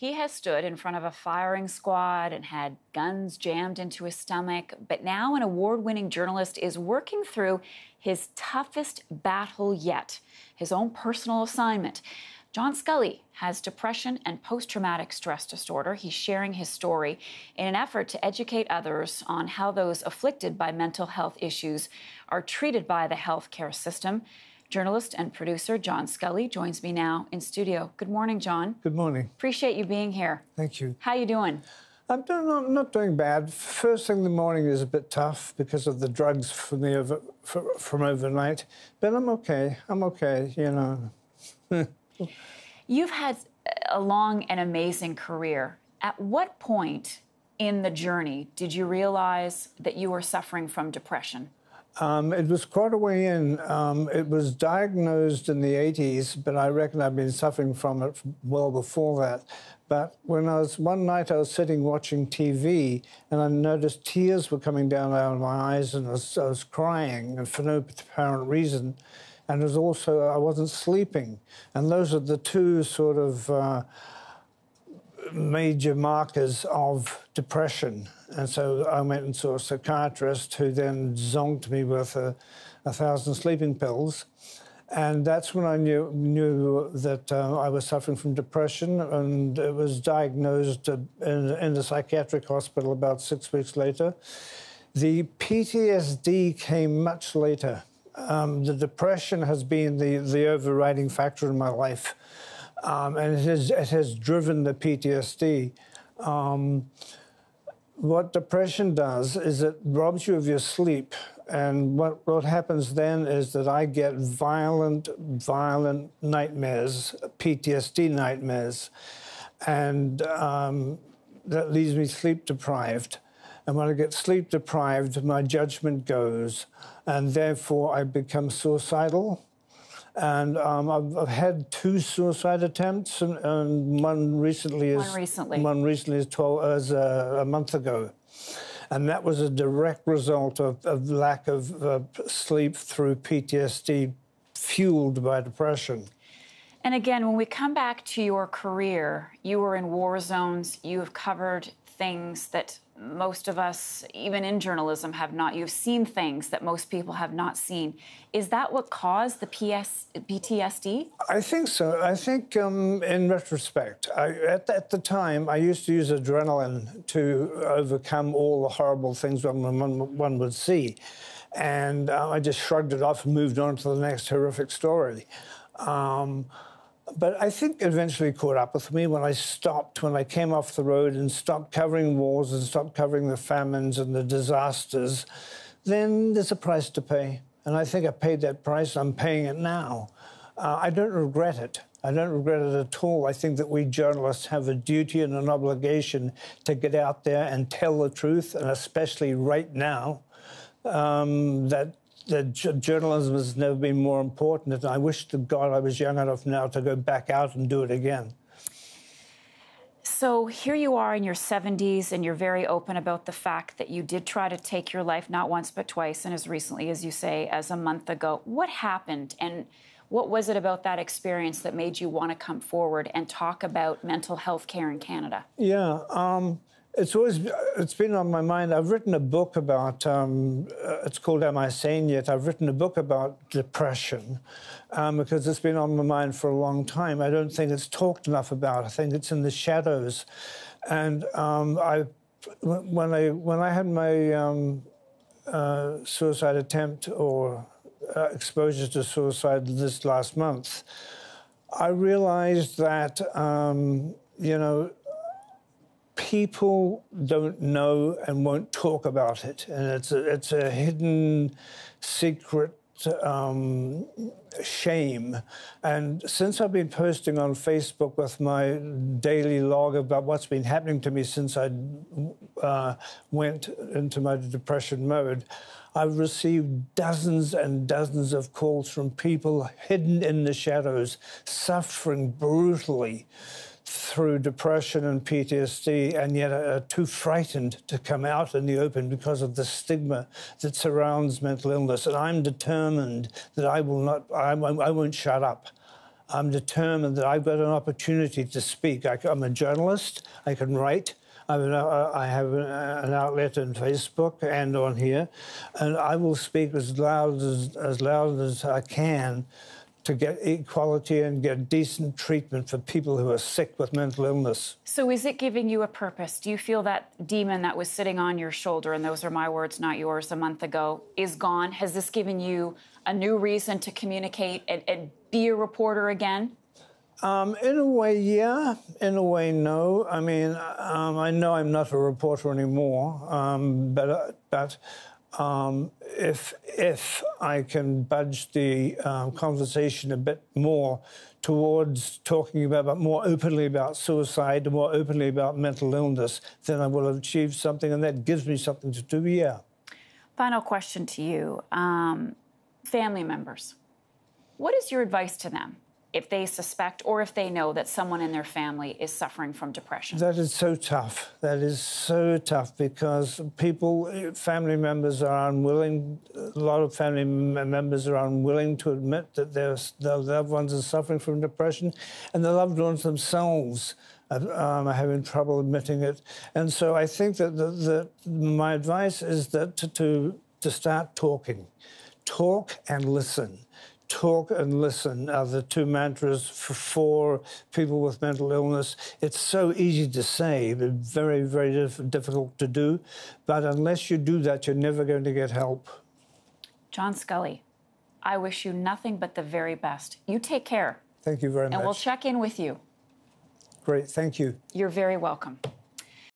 He has stood in front of a firing squad and had guns jammed into his stomach, but now an award-winning journalist is working through his toughest battle yet, his own personal assignment. John Scully has depression and post-traumatic stress disorder. He's sharing his story in an effort to educate others on how those afflicted by mental health issues are treated by the healthcare system. Journalist and producer John Scully joins me now in studio. Good morning, John. Good morning. Appreciate you being here. Thank you. How you doing? I'm not doing bad. First thing in the morning is a bit tough because of the drugs from overnight, but I'm okay. I'm okay, you know. You've had a long and amazing career. At what point in the journey did you realize that you were suffering from depression? It was quite a way in. It was diagnosed in the 80s, but I reckon I've been suffering from it well before that. But one night I was sitting watching TV, and I noticed tears were coming down out of my eyes, and I was crying, and for no apparent reason. And it was also, I wasn't sleeping. And those are the two sort of major markers of depression. And so I went and saw a psychiatrist who then zonked me with 1,000 sleeping pills. And that's when I knew that I was suffering from depression, and it was diagnosed in a psychiatric hospital about 6 weeks later. The PTSD came much later. The depression has been the overriding factor in my life. And it has driven the PTSD. What depression does is it robs you of your sleep. And what happens then is that I get violent nightmares, PTSD nightmares. And that leaves me sleep deprived. And when I get sleep deprived, my judgment goes. And therefore, I become suicidal. And I've had 2 suicide attempts, and one recently is 12 a month ago, and that was a direct result of lack of sleep through PTSD, fueled by depression. And again, when we come back to your career, you were in war zones. You have covered things that most of us, even in journalism, have not. You've seen things that most people have not seen. Is that what caused the PTSD? I think so. I think, in retrospect, at the time, I used to use adrenaline to overcome all the horrible things one would see. And I just shrugged it off and moved on to the next horrific story. But I think it eventually caught up with me when I stopped, when I came off the road and stopped covering wars and stopped covering the famines and the disasters. Then there's a price to pay. And I think I paid that price. I'm paying it now. I don't regret it. I don't regret it at all. I think that we journalists have a duty and an obligation to get out there and tell the truth, and especially right now, that journalism has never been more important, and I wish to God I was young enough now to go back out and do it again. So here you are in your 70s, and you're very open about the fact that you did try to take your life not once but twice, and as recently, as you say, as a month ago. What happened, and what was it about that experience that made you want to come forward and talk about mental health care in Canada? Yeah. It's been on my mind. I've written a book about, it's called Am I Sane Yet? I've written a book about depression because it's been on my mind for a long time. I don't think it's talked enough about. I think it's in the shadows. And when I had my suicide attempt or exposure to suicide this last month, I realized that, you know, people don't know and won't talk about it, and it's a hidden, secret shame. And since I've been posting on Facebook with my daily log about what's been happening to me since I went into my depression mode, I've received dozens and dozens of calls from people hidden in the shadows, suffering brutally through depression and PTSD, and yet are too frightened to come out in the open because of the stigma that surrounds mental illness. And I'm determined that I won't shut up. I'm determined that I've got an opportunity to speak. I'm a journalist. I can write. I have an outlet on Facebook and on here, and I will speak as loud as I can to get equality and get decent treatment for people who are sick with mental illness. So is it giving you a purpose? Do you feel that demon that was sitting on your shoulder, and those are my words, not yours, a month ago, is gone? Has this given you a new reason to communicate and be a reporter again? In a way, yeah. In a way, no. I mean, I know I'm not a reporter anymore, but if I can budge the conversation a bit more towards talking about more openly about suicide, more openly about mental illness, then I will achieve something, and that gives me something to do, yeah. Final question to you. Family members, what is your advice to them if they suspect or if they know that someone in their family is suffering from depression? That is so tough. That is so tough because people, family members are unwilling, a lot of family members are unwilling to admit that their loved ones are suffering from depression, and the loved ones themselves are having trouble admitting it. And so I think that my advice is that to start talking. Talk and listen. Talk and listen are the two mantras for people with mental illness. It's so easy to say, but very, very difficult to do. But unless you do that, you're never going to get help. John Scully, I wish you nothing but the very best. You take care. Thank you very much. And we'll check in with you. Great, thank you. You're very welcome.